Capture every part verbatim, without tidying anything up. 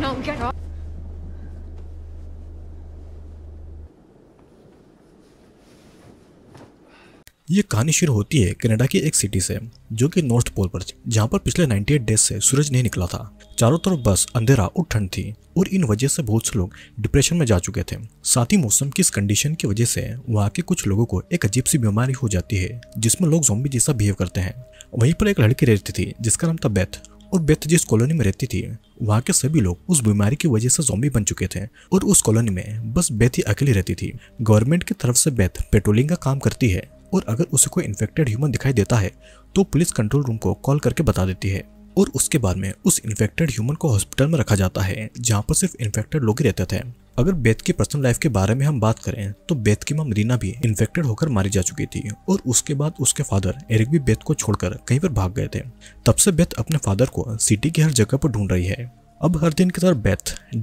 No, get off. ये कहानी शुरू होती है कनाडा की एक सिटी से जो कि नॉर्थ पोल पर, जहाँ पर पिछले अट्ठानवे डेज से सूरज नहीं निकला था। चारों तरफ बस अंधेरा और ठंड थी और इन वजह से बहुत से लोग डिप्रेशन में जा चुके थे। साथ ही मौसम की इस कंडीशन की वजह से वहाँ के कुछ लोगों को एक अजीब सी बीमारी हो जाती है जिसमें लोग ज़ॉम्बी जैसा बिहेव करते हैं। वहीं पर एक लड़की रहती थी जिसका नाम था बेथ, और बेथ जिस कॉलोनी में रहती थी वहाँ के सभी लोग उस बीमारी की वजह से ज़ॉम्बी बन चुके थे और उस कॉलोनी में बस बेथ ही अकेली रहती थी। गवर्नमेंट की तरफ से बेथ पेट्रोलिंग का काम करती है और अगर उसे कोई इन्फेक्टेड ह्यूमन दिखाई देता है तो पुलिस कंट्रोल रूम को कॉल करके बता देती है और उसके बाद में उस इन्फेक्टेड ह्यूमन को हॉस्पिटल में रखा जाता है जहाँ पर सिर्फ इन्फेक्टेड लोग ही रहते थे। अगर बेथ की पर्सनल लाइफ के बारे में हम बात करें तो बेथ की मम रीना भी इन्फेक्टेड होकर मारी जा चुकी थी और उसके बाद उसके फादर एरिक भी बेथ को छोड़कर कहीं पर भाग गए थे। तब से बेथ अपने फादर को सिटी की हर जगह पर ढूंढ रही है। अब हर दिन की तरह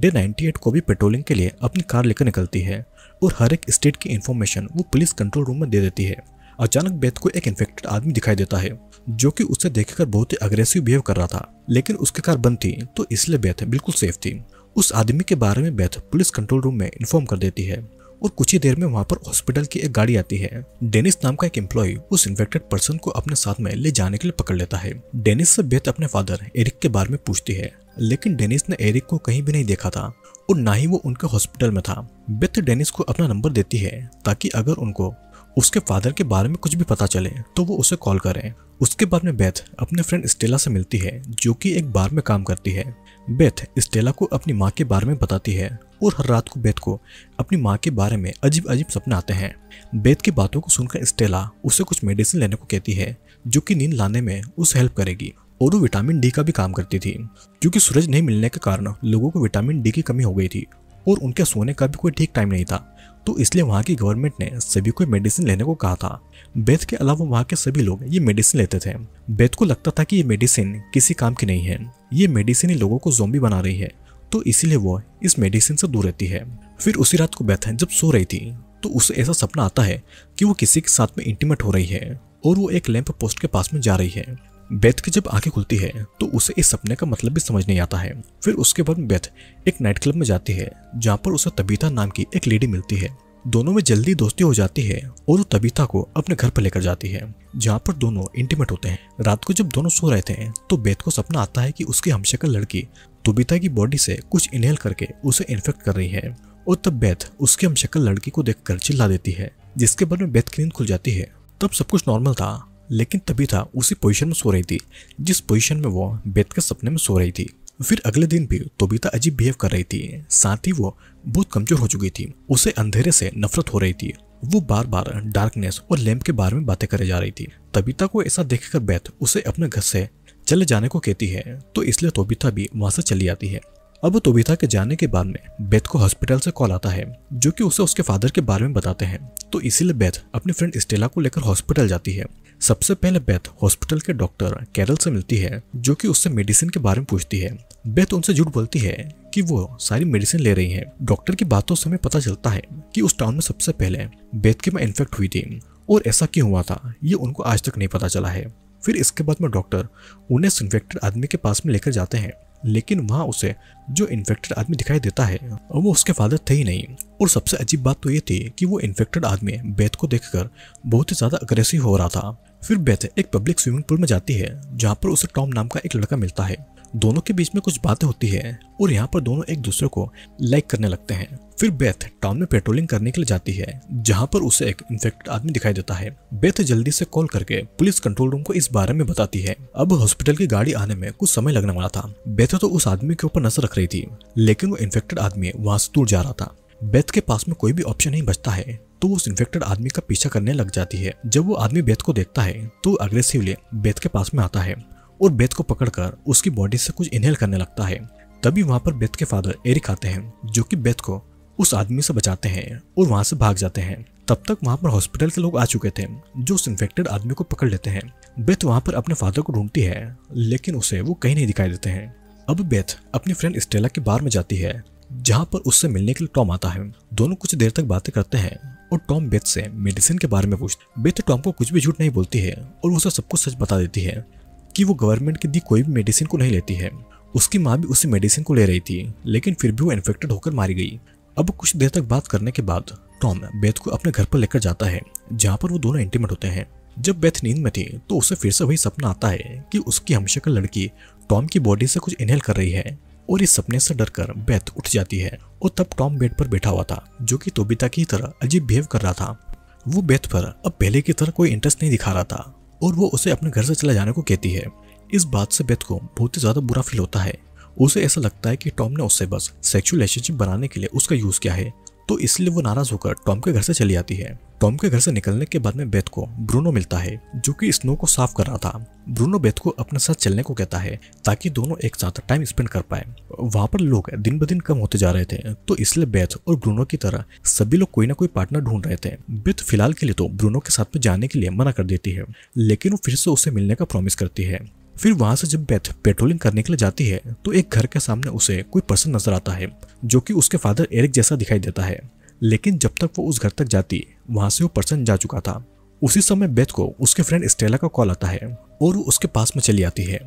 बेथ डे अट्ठानवे को भी पेट्रोलिंग के लिए अपनी कार लेकर निकलती है और हर एक स्टेट की इन्फॉर्मेशन वो पुलिस कंट्रोल रूम में दे देती है। अचानक बेथ को एक इन्फेक्टेड आदमी दिखाई देता है जो कि उसे देखकर बहुत ही अग्रेसिव बिहेव कर रहा था, लेकिन उसकी कार बंद थी तो इसलिए बेथ बिल्कुल सेफ थी। उस आदमी के बारे में बेथ पुलिस कंट्रोल रूम में इन्फॉर्म कर देती है और कुछ ही देर में वहाँ पर हॉस्पिटल की एक गाड़ी आती है। डेनिस नाम का एक एम्प्लॉय उस इन्फेक्टेड पर्सन को अपने साथ में ले जाने के लिए पकड़ लेता है। डेनिस से बेथ अपने फादर एरिक के बारे में पूछती है, लेकिन डेनिस ने एरिक को कहीं भी नहीं देखा था और ना ही वो उनके हॉस्पिटल में था। बेथ डेनिस को अपना नंबर देती है ताकि अगर उनको उसके फादर के बारे में कुछ भी पता चले तो वो उसे कॉल करें। उसके बाद में बेथ अपने फ्रेंड स्टेला से मिलती है जो कि एक बार में काम करती है। बेथ स्टेला को अपनी माँ के बारे में बताती है और हर रात को बेथ को अपनी माँ के बारे में अजीब अजीब सपने आते हैं। बेथ की बातों को सुनकर स्टेला उसे कुछ मेडिसिन लेने को कहती है जो कि नींद लाने में उसे हेल्प करेगी, और वो विटामिन डी का भी काम करती थी क्योंकि सूरज नहीं मिलने के कारण लोगों को विटामिन डी की कमी हो गई थी और उनके सोने का भी कोई ठीक टाइम नहीं था, तो इसलिए वहाँ की गवर्नमेंट ने सभी को मेडिसिन लेने को कहा था। बेथ के अलावा वहाँ के सभी लोग ये मेडिसिन लेते थे। बेथ को लगता था कि ये मेडिसिन किसी काम की नहीं है, ये मेडिसिन ही लोगों को ज़ॉम्बी बना रही है, तो इसीलिए वो इस मेडिसिन से दूर रहती है। फिर उसी रात को बेथ जब सो रही थी तो उसे ऐसा सपना आता है कि वो किसी के साथ में इंटीमेट हो रही है और वो एक लैंप पोस्ट के पास में जा रही है। बेथ की जब आंखें खुलती है तो उसे इस सपने का मतलब भी समझ नहीं आता है। फिर उसके बाद बेथ एक नाइट क्लब में जाती है जहाँ पर उसे तबीता नाम की एक लेडी मिलती है। दोनों में जल्दी दोस्ती हो जाती है और वो तबीता को अपने घर पर लेकर जाती है जहाँ पर दोनों इंटीमेट होते हैं। रात को जब दोनों सो रहे थे तो बेथ को सपना आता है कि उसकी हमशक्ल लड़की तबीता की बॉडी से कुछ इनहेल करके उसे इन्फेक्ट कर रही है और तब बेथ उसकी हमशक्ल लड़की को देखकर चिल्ला देती है, जिसके बाद में बेथ की नींद खुल जाती है। तब सब कुछ नॉर्मल था, लेकिन तबीता उसी पोजीशन में सो रही थी जिस पोजीशन में वो बेथ के सपने में सो रही थी। फिर अगले दिन भी तबीता अजीब बिहेव कर रही थी, साथ ही वो बहुत कमजोर हो चुकी थी। उसे अंधेरे से नफरत हो रही थी, वो बार बार डार्कनेस और लैम्प के बारे में बातें करे जा रही थी। तबीता को ऐसा देखकर बेथ उसे अपने घर से चले जाने को कहती है, तो इसलिए तबीता भी वहाँ से चली आती है। अब तबीता के जाने के बाद में बेथ को हॉस्पिटल से कॉल आता है जो कि उसे उसके फादर के बारे में बताते हैं, तो इसीलिए बेथ अपनी फ्रेंड स्टेला को लेकर हॉस्पिटल जाती है। सबसे पहले बेथ हॉस्पिटल के डॉक्टर कैरल से मिलती है जो कि उससे मेडिसिन के बारे में पूछती है। बेथ उनसे झूठ बोलती है कि वो सारी मेडिसिन ले रही है। डॉक्टर की बातों से हमें पता चलता है कि उस टाउन में सबसे पहले बेथ की मां इन्फेक्ट हुई थी और ऐसा क्यों हुआ था ये उनको आज तक नहीं पता चला है। फिर इसके बाद में डॉक्टर उन्हें इन्फेक्टेड आदमी के पास में लेकर जाते हैं, लेकिन वहाँ उसे जो इन्फेक्टेड आदमी दिखाई देता है वो उसके फादर थे ही नहीं, और सबसे अजीब बात तो ये थी कि वो इन्फेक्टेड आदमी बेथ को देखकर बहुत ही ज़्यादा अग्रेसिव हो रहा था। फिर बेथ एक पब्लिक स्विमिंग पूल में जाती है जहाँ पर उसे टॉम नाम का एक लड़का मिलता है। दोनों के बीच में कुछ बातें होती है और यहाँ पर दोनों एक दूसरे को लाइक करने लगते हैं। फिर बेथ टॉम में पेट्रोलिंग करने के लिए जाती है जहाँ पर उसे एक इन्फेक्टेड आदमी दिखाई देता है। बेथ जल्दी से कॉल करके पुलिस कंट्रोल रूम को इस बारे में बताती है। अब हॉस्पिटल की गाड़ी आने में कुछ समय लगने वाला था। बेथ तो उस आदमी के ऊपर नजर रख रही थी, लेकिन वो इन्फेक्टेड आदमी वहाँ से दूर जा रहा था। बेथ के पास में कोई भी ऑप्शन नहीं बचता है तो वो उस इन्फेक्टेड आदमी का पीछा करने लग जाती है। जब वो आदमी बेथ को देखता है तो अग्रेसिवली बेथ के पास में आता है और बेथ को पकड़कर उसकी बॉडी से कुछ इनहेल करने लगता है। तभी वहाँ पर बेथ के फादर एरिक आते हैं जो कि बेथ को उस आदमी से बचाते हैं और वहाँ से भाग जाते हैं। तब तक वहाँ पर हॉस्पिटल के लोग आ चुके थे जो उस इन्फेक्टेड आदमी को पकड़ लेते हैं। बेथ वहाँ पर अपने फादर को ढूंढती है, लेकिन उसे वो कहीं नहीं दिखाई देते हैं। अब बेथ अपनी फ्रेंड स्टेला के बार में जाती है जहाँ पर उससे मिलने के लिए टॉम आता है। दोनों कुछ देर तक बातें करते हैं और टॉम बेथ से मेडिसिन के बारे में पूछते। बेथ टॉम को कुछ भी झूठ नहीं बोलती है और उसे सब कुछ सच बता देती है कि वो गवर्नमेंट की दी कोई भी मेडिसिन को नहीं लेती है। उसकी माँ भी उसी मेडिसिन को ले रही थी, लेकिन फिर भी वो इन्फेक्टेड होकर मारी गई। अब कुछ देर तक बात करने के बाद टॉम बेथ को अपने घर पर लेकर जाता है, जहाँ पर वो दोनों इंटीमेट होते हैं। जब बेथ नींद में थी तो उसे फिर से वही सपना आता है कि उसकी हमशक्ल लड़की टॉम की बॉडी से कुछ इनहेल कर रही है, और इस सपने से डरकर बेथ उठ जाती है। और तब टॉम बेड पर बैठा हुआ था, जो कि तोबिता की तरह अजीब बिहेव कर रहा था। वो बेथ पर अब पहले की तरह कोई इंटरेस्ट नहीं दिखा रहा था, और वो उसे अपने घर से चले जाने को कहती है। इस बात से बेथ को बहुत ही ज्यादा बुरा फील होता है। उसे ऐसा लगता है कि टॉम ने उससे बस सेक्सुअल रिलेशनशिप बनाने के लिए उसका यूज किया है, तो इसलिए वो नाराज होकर टॉम के घर से चली आती है। टॉम के घर से निकलने के बाद में बेथ को ब्रूनो मिलता है, जो कि स्नो को साफ कर रहा था। ब्रूनो बेथ को अपने साथ चलने को कहता है ताकि दोनों एक साथ टाइम स्पेंड कर पाए। वहाँ पर लोग दिन ब दिन कम होते जा रहे थे, तो इसलिए बेथ और ब्रूनो की तरह सभी लोग कोई ना कोई पार्टनर ढूंढ रहे थे। बेथ फिलहाल के लिए तो ब्रूनो के साथ में जाने के लिए मना कर देती है, लेकिन वो फिर से उसे मिलने का प्रॉमिस करती है। फिर वहाँ से जब बेथ पेट्रोलिंग करने के लिए जाती है तो एक घर के सामने उसे कोई पर्सन नजर आता है, जो कि उसके फादर एरिक जैसा दिखाई देता है। लेकिन जब तक वो उस घर तक जाती, वहाँ से वो पर्सन जा चुका था। उसी समय बेथ को उसके फ्रेंड स्टेला का कॉल आता है, और वो उसके पास में चली आती है।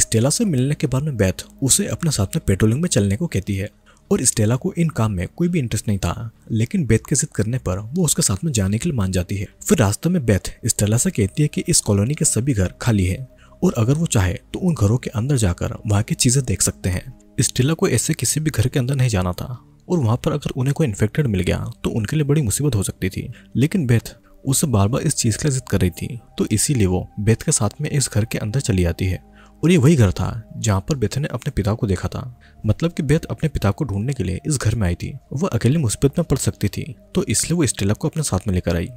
स्टेला से मिलने के बाद में बेथ उसे अपने साथ में पेट्रोलिंग में चलने को कहती है, और स्टेला को इन काम में कोई भी इंटरेस्ट नहीं था, लेकिन बेथ के जिद करने पर वो उसके साथ में जाने के लिए मान जाती है। फिर रास्ते में बेथ स्टेला से कहती है कि इस कॉलोनी के सभी घर खाली है, और अगर वो चाहे तो उन घरों के अंदर जाकर वहाँ की चीजें देख सकते हैं। स्टेला को ऐसे किसी भी घर के अंदर नहीं जाना था, और वहाँ पर अगर उन्हें कोई इन्फेक्टेड मिल गया तो उनके लिए बड़ी मुसीबत हो सकती थी। लेकिन बेथ उससे बार बार इस चीज़ के लिए जिद कर रही थी, तो इसीलिए वो बेथ के साथ में इस घर के अंदर चली जाती है। और ये वही घर था जहाँ पर बेथ ने अपने पिता को देखा था। मतलब कि बेथ अपने पिता को ढूंढने के लिए इस घर में आई थी। वह अकेले मुसीबत में पड़ सकती थी, तो इसलिए वो स्टेला को अपने साथ में लेकर आई।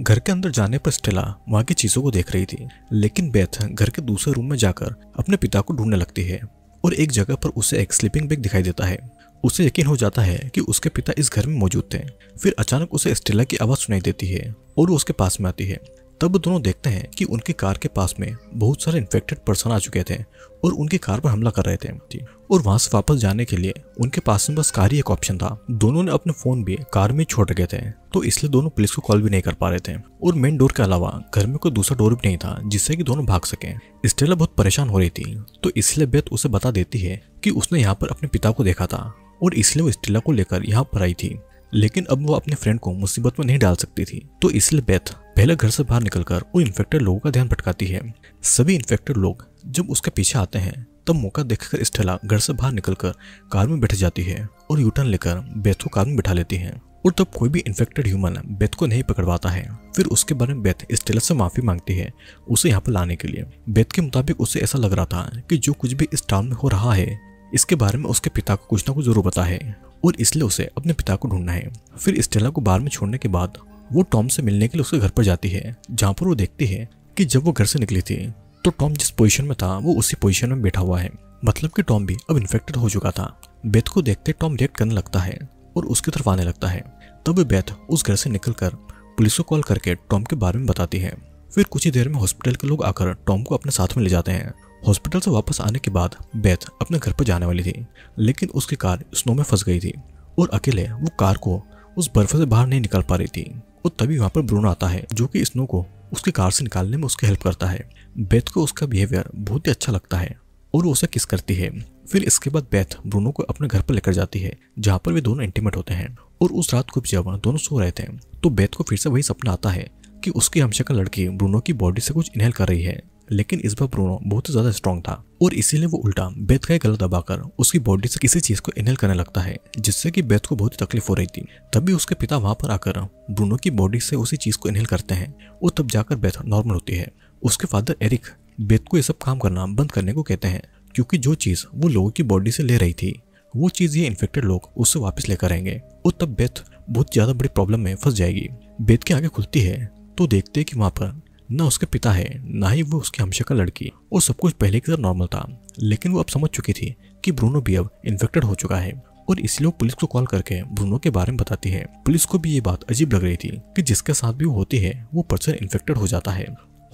घर के अंदर जाने पर स्टेला वहाँ की चीज़ों को देख रही थी, लेकिन बेथ घर के दूसरे रूम में जाकर अपने पिता को ढूंढने लगती है, और एक जगह पर उसे एक स्लीपिंग बैग दिखाई देता है। उसे यकीन हो जाता है कि उसके पिता इस घर में मौजूद थे। फिर अचानक उसे स्टेला की आवाज़ सुनाई देती है, और वो उसके पास में आती है। तब दोनों देखते हैं कि उनकी कार के पास में बहुत सारे इन्फेक्टेड पर्सन आ चुके थे, और उनकी कार पर हमला कर रहे थे। और वहाँ से वापस जाने के लिए उनके पास में बस कार ही एक ऑप्शन था। दोनों ने अपने फ़ोन भी कार में छोड़ रखे थे, तो इसलिए दोनों पुलिस को कॉल भी नहीं कर पा रहे थे। और मेन डोर के अलावा घर में कोई दूसरा डोर भी नहीं था जिससे कि दोनों भाग सकें। स्टेला बहुत परेशान हो रही थी, तो इसलिए बेथ उसे बता देती है कि उसने यहाँ पर अपने पिता को देखा था, और इसलिए वो स्टेला को लेकर यहाँ पर आई थी। लेकिन अब वो अपने फ्रेंड को मुसीबत में नहीं डाल सकती थी, तो इसलिए बेथ पहले घर से बाहर निकलकर उन इन्फेक्टेड लोगों का ध्यान भटकाती है। सभी इन्फेक्टेड लोग जब उसके पीछे आते हैं, तब मौका देखकर स्टेला घर से बाहर निकलकर कार में बैठ जाती है, और यूटर्न लेकर बेथ को कार में बिठा लेती है। और तब कोई भी इन्फेक्टेड ह्यूमन बेथ को नहीं पकड़वाता है। फिर उसके बारे में बेथ स्टेला से माफ़ी मांगती है उसे यहाँ पर लाने के लिए। बेथ के मुताबिक उसे ऐसा लग रहा था कि जो कुछ भी इस टाउन में हो रहा है, इसके बारे में उसके पिता को कुछ ना कुछ जरूर पता है, और इसलिए उसे अपने पिता को ढूंढना है। फिर स्टेला को बाहर में छोड़ने के बाद वो टॉम से मिलने के लिए उसके घर पर जाती है, जहाँ पर वो देखती है कि जब वो घर से निकली थी तो टॉम जिस पोजीशन में था वो उसी पोजीशन में बैठा हुआ है। मतलब कि टॉम भी अब इन्फेक्टेड हो चुका था। बेथ को देखते टॉम रिएक्ट करने लगता है और उसकी तरफ आने लगता है। तब बेथ उस घर से निकलकर पुलिस को कॉल करके टॉम के बारे में बताती है। फिर कुछ ही देर में हॉस्पिटल के लोग आकर टॉम को अपने साथ में ले जाते हैं। हॉस्पिटल से वापस आने के बाद बेथ अपने घर पर जाने वाली थी, लेकिन उसकी कार स्नो में फंस गई थी, और अकेले वो कार को उस बर्फ से बाहर नहीं निकाल पा रही थी। और तभी वहाँ पर ब्रूनो आता है, जो कि स्नो को उसकी कार से निकालने में उसकी हेल्प करता है। बेथ को उसका बिहेवियर बहुत ही अच्छा लगता है, और वो उसे किस करती है। फिर इसके बाद बेथ ब्रूनो को अपने घर पर लेकर जाती है, जहाँ पर वे दोनों इंटीमेट होते हैं। और उस रात को जब दोनों सो रहे थे, तो बेथ को फिर से वही सपना आता है कि उसकी हमशक्ल लड़की ब्रूनो की बॉडी से कुछ इनहेल कर रही है, लेकिन इस बार ब्रूनो बहुत ही ज्यादा स्ट्रॉन्ग था, और इसीलिए वो उल्टा बेथ का गला दबाकर उसकी बॉडी से किसी चीज को इनहेल करने लगता है, जिससे कि बेथ को बहुत तकलीफ हो रही थी। तभी उसके पिता वहां पर आकर ब्रूनो की बॉडी से उसी चीज को इनहेल करते हैं, और तब जाकर बेथ नॉर्मल होती है। उसके फादर एरिक बेथ को ये सब काम करना बंद करने को कहते हैं, क्योंकि जो चीज वो लोगों की बॉडी से ले रही थी वो चीज ये इन्फेक्टेड लोग उससे वापस लेकर आएंगे, और तब बेथ बहुत ज्यादा बड़ी प्रॉब्लम में फंस जाएगी। बेथ की आंखें खुलती है तो देखते है कि वहां पर ना उसके पिता है ना ही वो उसकी हमशक्ल लड़की, और सब कुछ पहले की तरह नॉर्मल था। लेकिन वो अब समझ चुकी थी कि ब्रूनो भी अब इन्फेक्टेड हो चुका है, और इसलिए वो पुलिस को कॉल करके ब्रूनो के बारे में बताती है। पुलिस को भी ये बात अजीब लग रही थी कि जिसके साथ भी वो होती है वो पर्सन इन्फेक्टेड हो जाता है।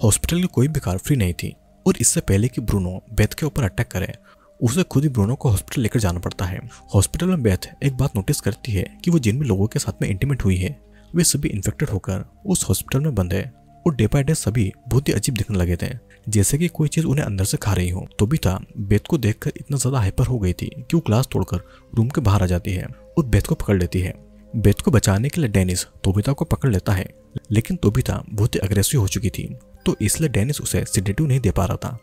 हॉस्पिटल की कोई भी कार फ्री नहीं थी, और इससे पहले कि ब्रूनो बेथ के ऊपर अटैक करे उसे खुद ही ब्रूनो को हॉस्पिटल लेकर जाना पड़ता है। हॉस्पिटल में बेथ एक बात नोटिस करती है कि वो जिन भी लोगों के साथ में इंटीमेट हुई है वे सभी इन्फेक्टेड होकर उस हॉस्पिटल में बंद है, और डे बाय डे सभी बहुत ही अजीब दिखने लगे थे। जैसे कि कोई चीज उन्हें अंदर से खा रही हो। तबीता बेथ को देखकर इतना ज्यादा हाइपर हो गई थी कि वो ग्लास तोड़कर रूम के बाहर आ जाती है और बेथ को पकड़ लेती है। बेथ को बचाने के लिए डेनिस तोबिता को पकड़ लेता है, लेकिन तोबिता बहुत ही अग्रेसिव हो चुकी थी तो इसलिए डेनिस उसे सिडेटिव नहीं दे पा रहा था।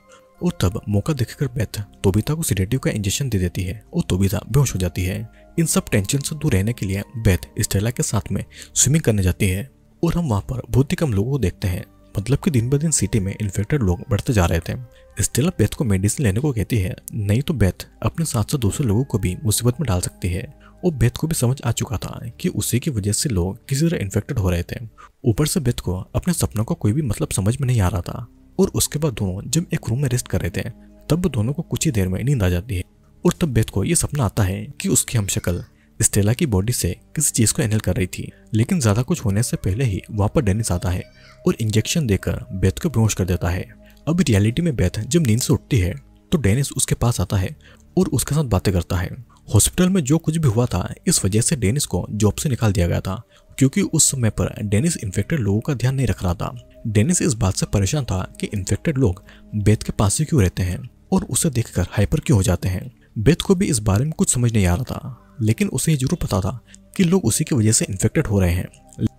और तब मौका देखकर बेथ तोबिता को सिडेटिव का इंजेक्शन दे देती है और तोबिता बेहोश हो जाती है। इन सब टेंशन से दूर रहने के लिए बेथ स्टेला के साथ में स्विमिंग करने जाती है और हम वहाँ पर बहुत ही कम लोगों को देखते हैं, मतलब कि दिन ब दिन सिटी में इन्फेक्टेड लोग बढ़ते जा रहे थे। स्टेला बेथ को मेडिसिन लेने को कहती है, नहीं तो बेथ अपने साथ साथ दूसरे लोगों को भी मुसीबत में डाल सकती है। और बेथ को भी समझ आ चुका था कि उसी की वजह से लोग किसी तरह इन्फेक्टेड हो रहे थे। ऊपर से बेथ को अपने सपनों का कोई भी मतलब समझ में नहीं आ रहा था। और उसके बाद दोनों जब एक रूम में रेस्ट कर रहे थे तब दोनों को कुछ ही देर में नींद आ जाती है और तब बेथ को यह सपना आता है कि उसकी हमशक्ल स्टेला की बॉडी से किसी चीज को एनल कर रही थी, लेकिन ज्यादा कुछ होने से पहले ही वहां पर डेनिस आता है और इंजेक्शन देकर बेथ को बेहोश कर देता है। अब रियलिटी में बेथ जब नींद से उठती है तो डेनिस उसके पास आता है और उसके साथ बातें करता है। हॉस्पिटल में जो कुछ भी हुआ था इस वजह से डेनिस को जॉब से निकाल दिया गया था, क्योंकि उस समय पर डेनिस इन्फेक्टेड लोगों का ध्यान नहीं रख रहा था। डेनिस इस बात से परेशान था कि इन्फेक्टेड लोग बेथ के पास ही क्यों रहते हैं और उसे देखकर हाइपर क्यों हो जाते हैं। बेथ को भी इस बारे में कुछ समझ नहीं आ रहा था, लेकिन उसे ये जरूर पता था कि लोग उसी की वजह से इन्फेक्टेड हो रहे हैं।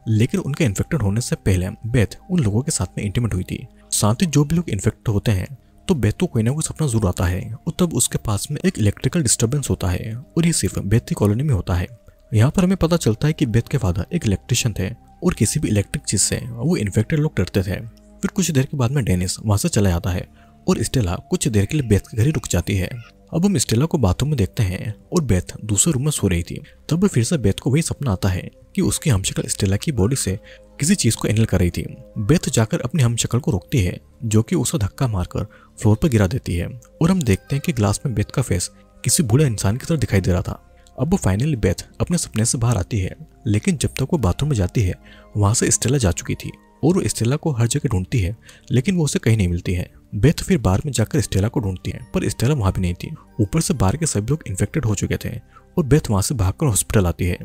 लेकिन उनके इन्फेक्टेड होने से पहले बेथ उन लोगों के साथ में इंटीमेट हुई थी। साथ ही जो भी लोग इन्फेक्टेड होते हैं तो बेथ को कोई ना कोई सपना जरूर आता है। और तब उसके पास में एक इलेक्ट्रिकल डिस्टर्बेंस होता है और ये सिर्फ बेथ की कॉलोनी में होता है। यहाँ पर हमें पता चलता है कि बेथ के फादर एक इलेक्ट्रिशियन थे और किसी भी इलेक्ट्रिक चीज से वो इन्फेक्टेड लोग डरते थे। फिर कुछ देर के बाद में डेनिस वहाँ से चला जाता है और स्टेला कुछ देर के लिए बेथ के घर ही रुक जाती है। अब हम स्टेला को बाथरूम में देखते हैं और बेथ दूसरे रूम में सो रही थी। तब फिर से बेथ को वही सपना आता है कि उसकी हमशक्ल स्टेला की बॉडी से किसी चीज को एनल कर रही थी। बेथ जाकर अपनी हमशक्ल को रोकती है जो कि उसे धक्का मारकर फ्लोर पर गिरा देती है और हम देखते हैं कि ग्लास में बेथ का फेस किसी बूढ़े इंसान की तरह दिखाई दे रहा था। अब वो फाइनली बेथ अपने सपने से बाहर आती है, लेकिन जब तक वो बाथरूम में जाती है वहां से स्टेला जा चुकी थी और वो स्टेला को हर जगह ढूंढती है, लेकिन वो उसे कहीं नहीं मिलती है। बेथ फिर बार में जाकर स्टेला को ढूंढती है पर स्टेला वहां भी नहीं थी। ऊपर से बार के सभी लोग इन्फेक्टेड हो चुके थे और बेथ वहां से भागकर हॉस्पिटल आती है।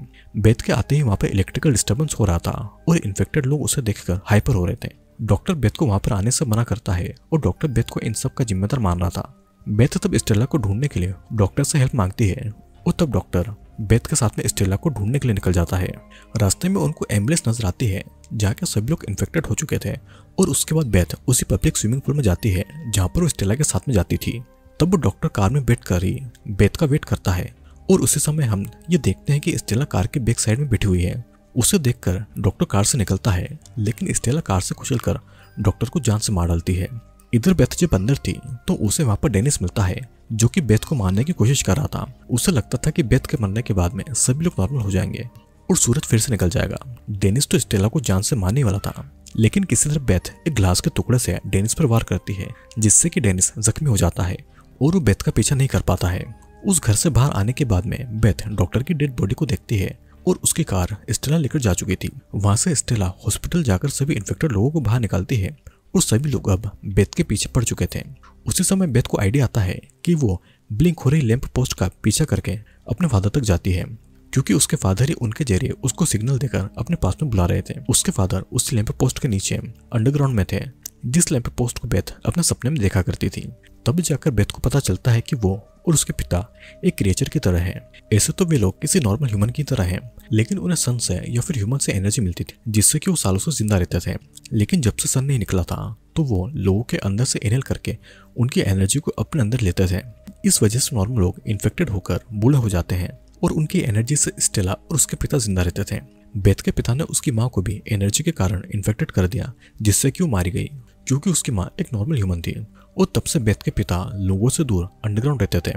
बेथ के आते ही वहां पर इलेक्ट्रिकल डिस्टर्बेंस हो रहा था और इन्फेक्टेड लोग उसे देखकर हाइपर हो रहे थे। डॉक्टर बेथ को वहां पर आने से मना करता है और डॉक्टर बेथ को इन सब का जिम्मेदार मान रहा था। बेथ तब स्टेला को ढूंढने के लिए डॉक्टर से हेल्प मांगती है और तब डॉक्टर बेथ के साथ में स्टेला को ढूंढने के लिए निकल जाता है। रास्ते में उनको एम्बुलेंस नजर आती है जहाँ के सभी लोग इन्फेक्टेड हो चुके थे और उसके बाद बेथ उसी पब्लिक स्विमिंग पूल में जाती है जहाँ पर वो स्टेला के साथ में जाती थी। तब वो डॉक्टर कार में बैठ कर ही बेथ का वेट करता है और उसी समय हम ये देखते हैं कि स्टेला कार के बैक साइड में बैठी हुई है। उसे देखकर डॉक्टर कार से निकलता है, लेकिन स्टेला कार से कुचलकर डॉक्टर को जान से मार डालती है। इधर बेथ जब अंदर थी तो उसे वहां पर डेनिस मिलता है जो कि बेथ को मारने की कोशिश कर रहा था। उसे लगता था कि बेथ के मरने के बाद में सभी लोग नॉर्मल हो जाएंगे और सूरज फिर से निकल जाएगा। डेनिस तो स्टेला को जान से मारने वाला था, लेकिन किसी तरह बेथ एक ग्लास के टुकड़े से डेनिस पर वार करती है जिससे कि डेनिस जख्मी हो जाता है और वो बेथ का पीछा नहीं कर पाता है। उस घर से बाहर आने के बाद में बेथ डॉक्टर की डेड बॉडी को देखती है और उसकी कार स्टेला लेकर जा चुकी थी। वहां से स्टेला हॉस्पिटल जाकर सभी इन्फेक्टेड लोगों को बाहर निकालती है और सभी लोग अब बेथ के पीछे पड़ चुके थे। उसी समय बेथ को आइडिया आता है कि वो ब्लिंक हो रही लैंप पोस्ट का पीछा करके अपने फादर तक जाती है, क्योंकि उसके फादर ही उनके जरिए उसको सिग्नल देकर अपने पास में बुला रहे थे। उसके फादर उस लैंप पोस्ट के नीचे अंडरग्राउंड में थे जिस लैंप पोस्ट को बेथ अपने सपने में देखा करती थी। तब जाकर बेथ को पता चलता है कि वो और उसके पिता एक क्रिएचर की तरह हैं। ऐसे तो वे लोग किसी नॉर्मल ह्यूमन की तरह हैं, लेकिन उन्हें सन से या फिर ह्यूमन से एनर्जी मिलती थी जिससे कि वो सालों से जिंदा रहते थे। लेकिन जब से सन नहीं निकला था तो वो लोगों के अंदर से इनहेल करके उनकी एनर्जी को अपने अंदर लेते थे। इस वजह से नॉर्मल लोग इन्फेक्टेड होकर बूढ़े हो जाते हैं और उनकी एनर्जी से स्टेला और उसके पिता जिंदा रहते थे। बेथ के पिता ने उसकी माँ को भी एनर्जी के कारण इन्फेक्टेड कर दिया जिससे कि वो मारी गई, क्योंकि उसकी माँ एक नॉर्मल ह्यूमन थी। और तब से बेथ के पिता लोगों से दूर अंडरग्राउंड रहते थे।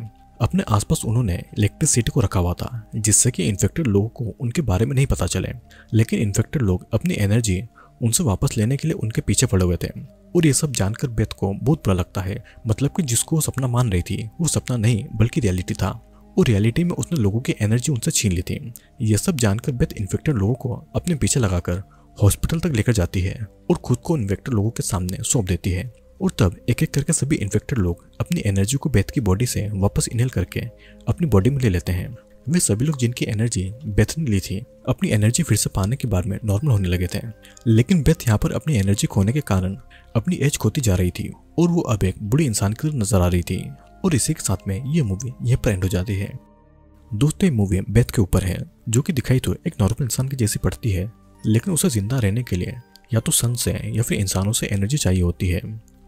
अपने आसपास उन्होंने इलेक्ट्रिसिटी को रखा हुआ था जिससे कि इन्फेक्टेड लोगों को उनके बारे में नहीं पता चले, लेकिन इन्फेक्टेड लोग अपनी एनर्जी उनसे वापस लेने के लिए उनके पीछे पड़े हुए थे। और ये सब जानकर बेथ को बहुत बुरा लगता है, मतलब कि जिसको वो सपना मान रही थी वो सपना नहीं बल्कि रियलिटी था और रियलिटी में उसने लोगों की एनर्जी उनसे छीन ली थी। यह सब जानकर बेथ इन्फेक्टेड लोगों को अपने पीछे लगाकर हॉस्पिटल तक लेकर जाती है और खुद को इन्फेक्टेड लोगों के सामने सौंप देती है। और तब एक एक करके सभी इन्फेक्टेड लोग अपनी एनर्जी को बेथ की बॉडी से वापस इनहेल करके अपनी बॉडी में ले लेते हैं। वे सभी लोग जिनकी एनर्जी बेथ ने ली थी अपनी एनर्जी फिर से पाने के बाद में नॉर्मल होने लगे थे, लेकिन बेथ यहाँ पर अपनी एनर्जी खोने के कारण अपनी एज खोती जा रही थी और वो अब एक बूढ़े इंसान की तरह नजर आ रही थी। और इसी के साथ में ये मूवी यहीं पर एंड हो जाती है। दोस्तों मूवी बेथ के ऊपर है जो कि दिखाई तो एक नॉर्मल इंसान की जैसी पड़ती है, लेकिन उसे जिंदा रहने के लिए या तो सन से या फिर इंसानों से एनर्जी चाहिए होती है।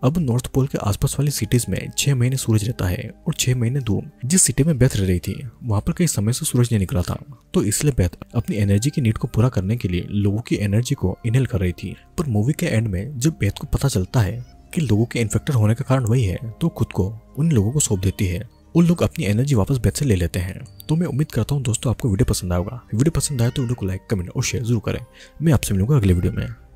अब नॉर्थ पोल के आसपास वाली सिटीज में छह महीने सूरज रहता है और छह महीने धूप। जिस सिटी में बेथ रह रही थी वहाँ पर कई समय से सूरज नहीं निकला था, तो इसलिए बेथ अपनी एनर्जी की नीड को पूरा करने के लिए लोगों की एनर्जी को इनहेल कर रही थी। पर मूवी के एंड में जब बेथ को पता चलता है कि लोगों के इन्फेक्टेड होने का कारण वही है, तो खुद को उन लोगों को सौंप देती है। उन लोग अपनी एनर्जी वापस बेथ से ले लेते हैं। तो मैं उम्मीद करता हूँ दोस्तों आपको वीडियो पसंद आएगा। वीडियो पसंद आए तो वीडियो को लाइक, कमेंट और शेयर जरूर करें। मैं आपसे मिलूंगा अगले वीडियो में।